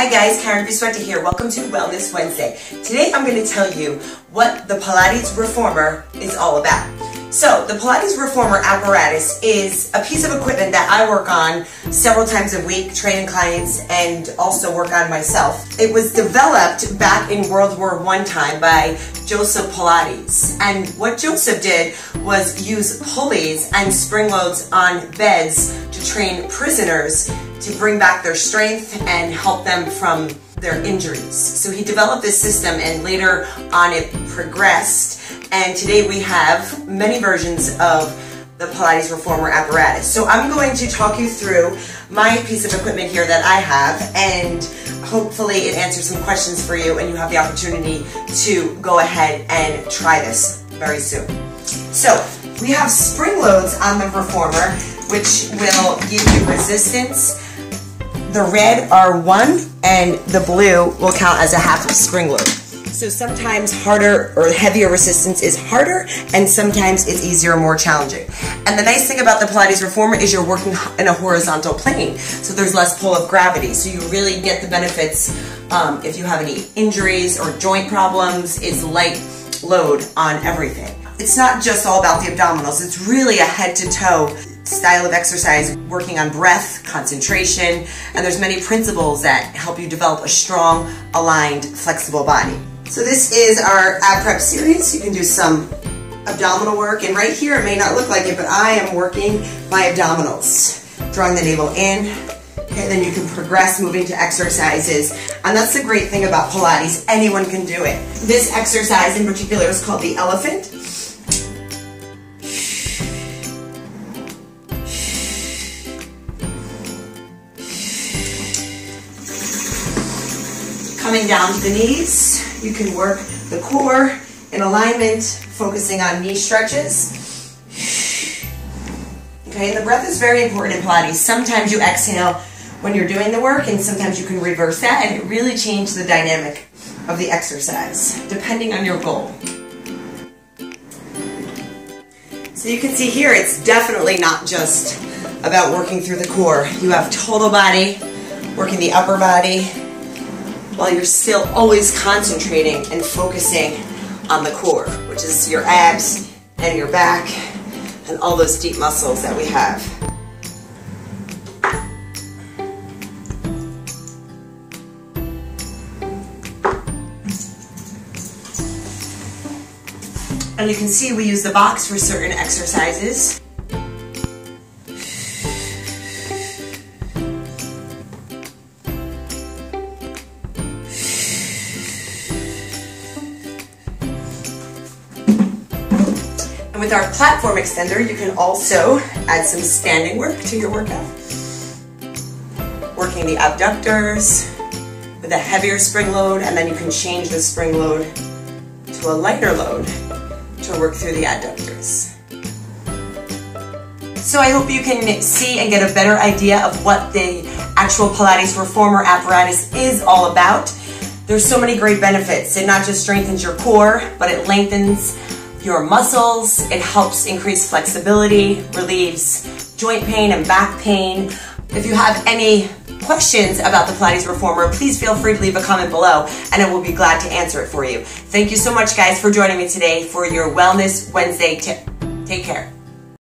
Hi guys, Karen Biswarte here. Welcome to Wellness Wednesday. Today I'm going to tell you what the Pilates Reformer is all about. So the Pilates Reformer apparatus is a piece of equipment that I work on several times a week, training clients and also work on myself. It was developed back in World War I time by Joseph Pilates. And what Joseph did was use pulleys and spring loads on beds to train prisoners to bring back their strength and help them from their injuries. So he developed this system and later on it progressed, and today we have many versions of the Pilates Reformer apparatus. So I'm going to talk you through my piece of equipment here that I have, and hopefully it answers some questions for you and you have the opportunity to go ahead and try this very soon. So we have spring loads on the Reformer, which will give you resistance. The red are 1 and the blue will count as a half of spring load. So sometimes harder or heavier resistance is harder, and sometimes it's easier or more challenging. And the nice thing about the Pilates Reformer is you're working in a horizontal plane, so there's less pull of gravity. So you really get the benefits if you have any injuries or joint problems. It's light load on everything. It's not just all about the abdominals, it's really a head to toe style of exercise, working on breath, concentration, and there's many principles that help you develop a strong, aligned, flexible body. So this is our ab prep series. You can do some abdominal work, and right here it may not look like it, but I am working my abdominals, drawing the navel in, and then you can progress moving to exercises. And that's the great thing about Pilates, anyone can do it. This exercise in particular is called the elephant. Coming down to the knees, you can work the core in alignment, focusing on knee stretches. Okay, and the breath is very important in Pilates. Sometimes you exhale when you're doing the work, and sometimes you can reverse that, and it really changes the dynamic of the exercise, depending on your goal. So you can see here, it's definitely not just about working through the core. You have total body, working the upper body, while you're still always concentrating and focusing on the core, which is your abs and your back and all those deep muscles that we have. And you can see we use the box for certain exercises. And with our platform extender, you can also add some standing work to your workout. Working the abductors with a heavier spring load, and then you can change the spring load to a lighter load to work through the adductors. So I hope you can see and get a better idea of what the actual Pilates Reformer apparatus is all about. There's so many great benefits. It not just strengthens your core, but it lengthens your muscles, it helps increase flexibility, relieves joint pain and back pain. If you have any questions about the Pilates Reformer, please feel free to leave a comment below and I will be glad to answer it for you. Thank you so much guys for joining me today for your Wellness Wednesday tip. Take care.